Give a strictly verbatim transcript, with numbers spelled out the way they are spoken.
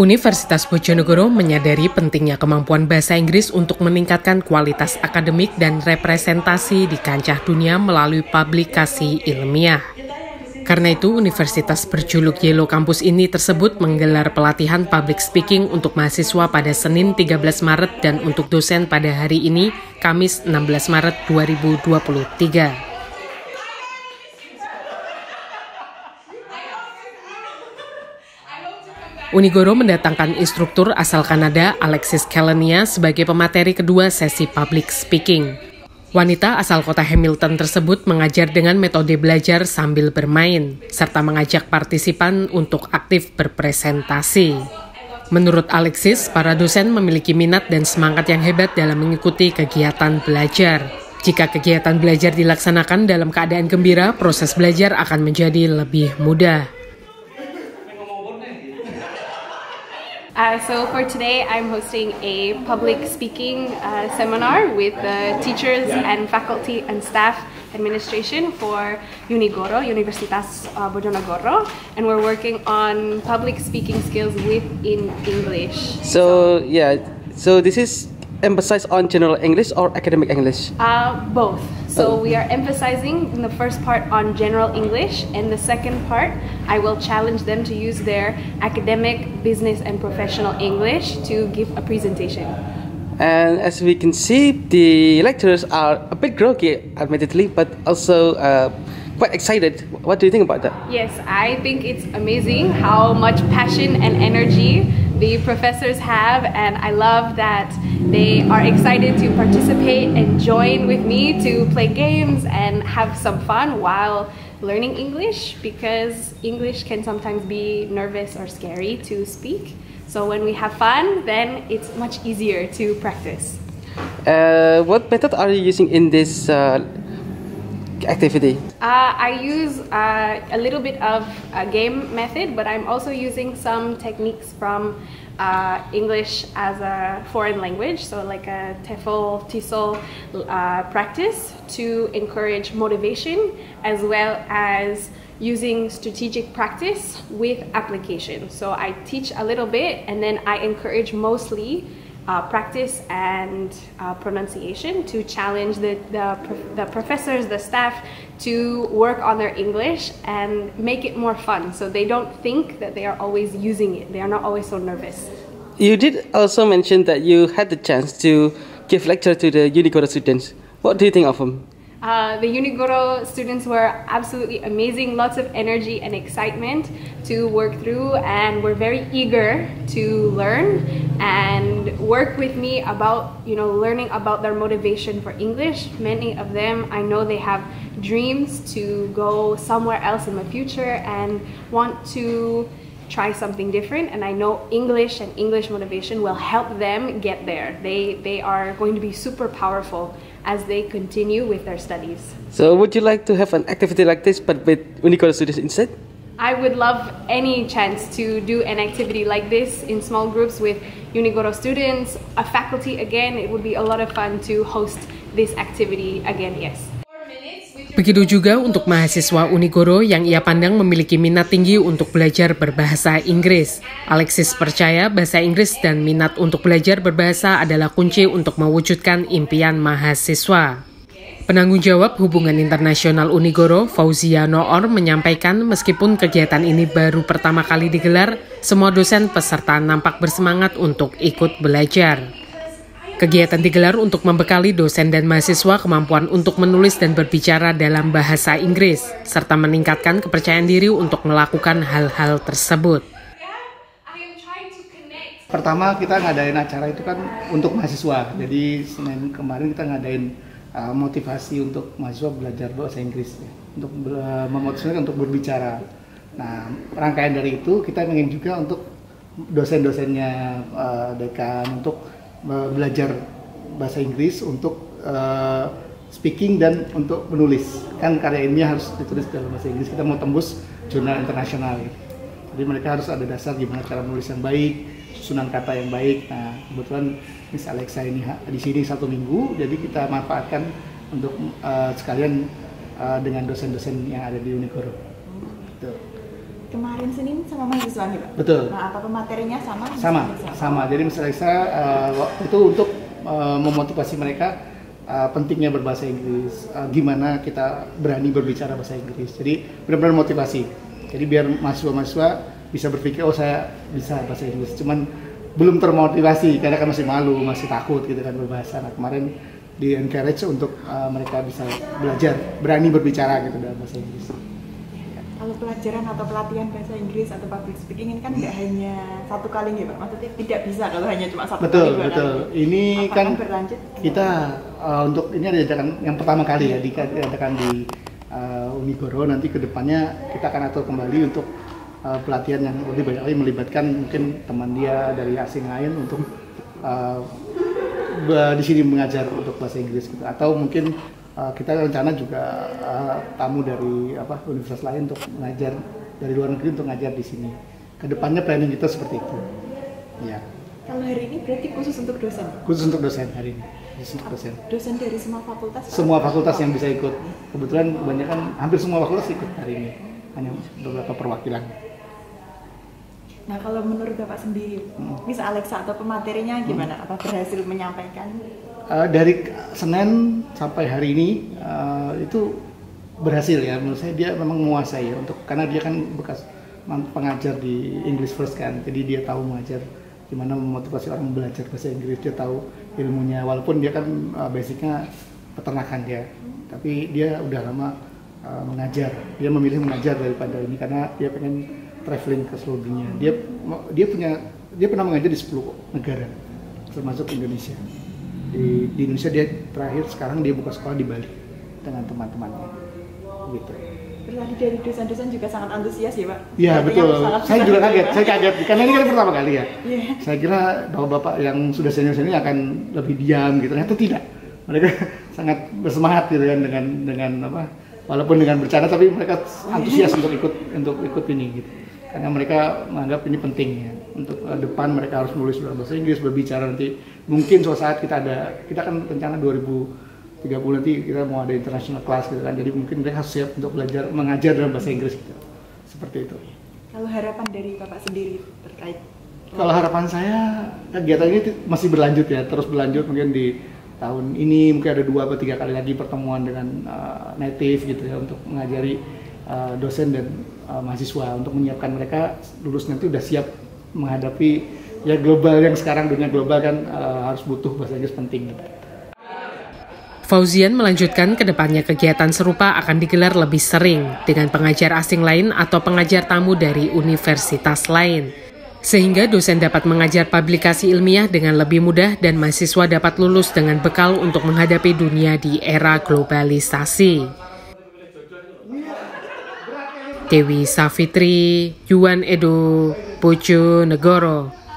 Universitas Bojonegoro menyadari pentingnya kemampuan bahasa Inggris untuk meningkatkan kualitas akademik dan representasi di kancah dunia melalui publikasi ilmiah. Karena itu, universitas berjuluk Yellow Campus ini tersebut menggelar pelatihan public speaking untuk mahasiswa pada Senin tiga belas Maret dan untuk dosen pada hari ini, Kamis enam belas Maret dua ribu dua puluh tiga. Unigoro mendatangkan instruktur asal Kanada, Alexis Cannelia, sebagai pemateri kedua sesi public speaking. Wanita asal kota Hamilton tersebut mengajar dengan metode belajar sambil bermain, serta mengajak partisipan untuk aktif berpresentasi. Menurut Alexis, para dosen memiliki minat dan semangat yang hebat dalam mengikuti kegiatan belajar. Jika kegiatan belajar dilaksanakan dalam keadaan gembira, proses belajar akan menjadi lebih mudah. Uh, so for today, I'm hosting a public speaking uh, seminar with the teachers and faculty and staff administration for Unigoro, Universitas uh, Bojonegoro, and we're working on public speaking skills within English. So yeah, so this is emphasized on general English or academic English? Uh, both. So we are emphasizing in the first part on general English, and the second part I will challenge them to use their academic, business and professional English to give a presentation. And as we can see, the lecturers are a bit groggy admittedly, but also uh, quite excited. What do you think about that? Yes, I think it's amazing how much passion and energy the professors have, and I love that they are excited to participate and join with me to play games and have some fun while learning English, because English can sometimes be nervous or scary to speak. So when we have fun, then it's much easier to practice. Uh, what method are you using in this uh, activity? Uh, I use uh, a little bit of a game method, but I'm also using some techniques from uh, English as a foreign language, so like a TEFL, TESOL uh, practice to encourage motivation, as well as using strategic practice with application. So I teach a little bit, and then I encourage mostly Uh, practice and uh, pronunciation to challenge the, the, the professors, the staff, to work on their English and make it more fun, so they don't think that they are always using it. They are not always so nervous. You did also mention that you had the chance to give lecture to the Unigoro students. What do you think of them? Uh, the Unigoro students were absolutely amazing, lots of energy and excitement to work through, and were very eager to learn and work with me about, you know, learning about their motivation for English. Many of them, I know they have dreams to go somewhere else in the future and want to try something different, and I know English and English motivation will help them get there. They, they are going to be super powerful as they continue with their studies. So would you like to have an activity like this but with Unigoro students instead? I would love any chance to do an activity like this in small groups with Unigoro students, a faculty again. It would be a lot of fun to host this activity again, yes. Begitu juga untuk mahasiswa Unigoro yang ia pandang memiliki minat tinggi untuk belajar berbahasa Inggris. Alexis percaya bahasa Inggris dan minat untuk belajar berbahasa adalah kunci untuk mewujudkan impian mahasiswa. Penanggung jawab hubungan internasional Unigoro, Fauzia Noor, menyampaikan meskipun kegiatan ini baru pertama kali digelar, semua dosen peserta nampak bersemangat untuk ikut belajar. Kegiatan digelar untuk membekali dosen dan mahasiswa kemampuan untuk menulis dan berbicara dalam bahasa Inggris, serta meningkatkan kepercayaan diri untuk melakukan hal-hal tersebut. Pertama, kita ngadain acara itu kan untuk mahasiswa. Jadi Senin kemarin kita ngadain uh, motivasi untuk mahasiswa belajar bahasa Inggris, ya. Untuk uh, memotivasikan untuk berbicara. Nah, rangkaian dari itu kita ingin juga untuk dosen-dosennya, uh, dekan, untuk belajar bahasa Inggris untuk uh, speaking dan untuk menulis. Kan karya ilmiah harus ditulis dalam bahasa Inggris, kita mau tembus jurnal internasional. Jadi mereka harus ada dasar gimana cara menulis yang baik, susunan kata yang baik. Nah, kebetulan Miss Alexa ini di sini satu minggu, jadi kita manfaatkan untuk uh, sekalian uh, dengan dosen-dosen yang ada di Unigoro. Gitu. kemarin Senin sama mahasiswa nih Pak? Betul. Nah, apa materinya sama? Sama, sama. Jadi misalnya saya, uh, itu untuk uh, memotivasi mereka uh, pentingnya berbahasa Inggris, uh, gimana kita berani berbicara bahasa Inggris. Jadi benar-benar motivasi. Jadi biar mahasiswa-mahasiswa bisa berpikir, oh saya bisa bahasa Inggris, cuman belum termotivasi karena kan masih malu, masih takut gitu kan berbahasa. Nah kemarin di encourage untuk uh, mereka bisa belajar, berani berbicara gitu dalam bahasa Inggris. Kalau pelajaran atau pelatihan bahasa Inggris atau public speaking ini kan nggak hmm. hanya satu kali nih Pak, maksudnya tidak bisa kalau hanya cuma satu betul, kali. Betul, betul. Ini apakah kan berlanjut? Kita uh, untuk ini ada ajakan yang pertama kali ya, diadakan di uh, Unigoro, nanti kedepannya kita akan atur kembali untuk Uh, pelatihan yang lebih banyak lagi melibatkan mungkin teman dia dari asing lain untuk uh, di sini mengajar untuk bahasa Inggris gitu, atau mungkin uh, kita rencana juga uh, tamu dari apa universitas lain untuk mengajar dari luar negeri untuk mengajar di sini. Kedepannya planning kita seperti itu. Ya. Kalau hari ini berarti khusus untuk dosen? Khusus untuk dosen hari ini. Khusus untuk dosen. Dosen dari semua fakultas? Semua fakultas yang bisa ikut. Kebetulan kebanyakan hampir semua fakultas ikut hari ini. Hanya beberapa perwakilan. Nah kalau menurut Bapak sendiri, Miss Alexa atau pematerinya gimana? Apa berhasil menyampaikan? Uh, dari Senin sampai hari ini uh, itu berhasil ya, menurut saya dia memang menguasai ya, untuk karena dia kan bekas pengajar di English First kan, jadi dia tahu mengajar gimana memotivasi orang belajar bahasa Inggris, dia tahu ilmunya walaupun dia kan uh, basicnya peternakan dia, hmm. tapi dia udah lama uh, mengajar, dia memilih mengajar daripada ini karena dia pengen traveling ke seluruh dunia. Dia dia punya dia pernah mengajar di sepuluh negara, termasuk Indonesia. Di, di Indonesia dia terakhir sekarang dia buka sekolah di Bali dengan teman-temannya. Gitu. Berarti dari dosen-dosen juga sangat antusias ya, Pak? Iya betul. Saya juga kaget, saya kaget karena ini kan pertama kali ya. Yeah. Saya kira bahwa bapak yang sudah senior-senior akan lebih diam gitu, ternyata tidak. Mereka sangat bersemangat gitu kan dengan dengan apa? Walaupun dengan bercanda tapi mereka antusias untuk ikut untuk ikut ini gitu. Karena mereka menganggap ini penting ya, untuk uh, depan mereka harus menulis dalam bahasa Inggris, berbicara nanti. Mungkin suatu saat kita ada, kita kan rencana dua ribu tiga puluh nanti kita mau ada international class gitu kan. Jadi mungkin mereka harus siap untuk belajar, mengajar dalam bahasa Inggris gitu. Seperti itu. Kalau harapan dari Bapak sendiri terkait? Kalau harapan saya, kegiatan ini masih berlanjut ya, terus berlanjut mungkin di tahun ini mungkin ada dua atau tiga kali lagi pertemuan dengan uh, native gitu ya, untuk mengajari uh, dosen dan mahasiswa untuk menyiapkan mereka lulus nanti udah siap menghadapi ya global yang sekarang, dunia global kan uh, harus butuh bahasa Inggris penting. Fauzian melanjutkan ke depannya kegiatan serupa akan digelar lebih sering dengan pengajar asing lain atau pengajar tamu dari universitas lain. Sehingga dosen dapat mengajar publikasi ilmiah dengan lebih mudah dan mahasiswa dapat lulus dengan bekal untuk menghadapi dunia di era globalisasi. Dewi Savitri, Yuan Edo, Bojonegoro.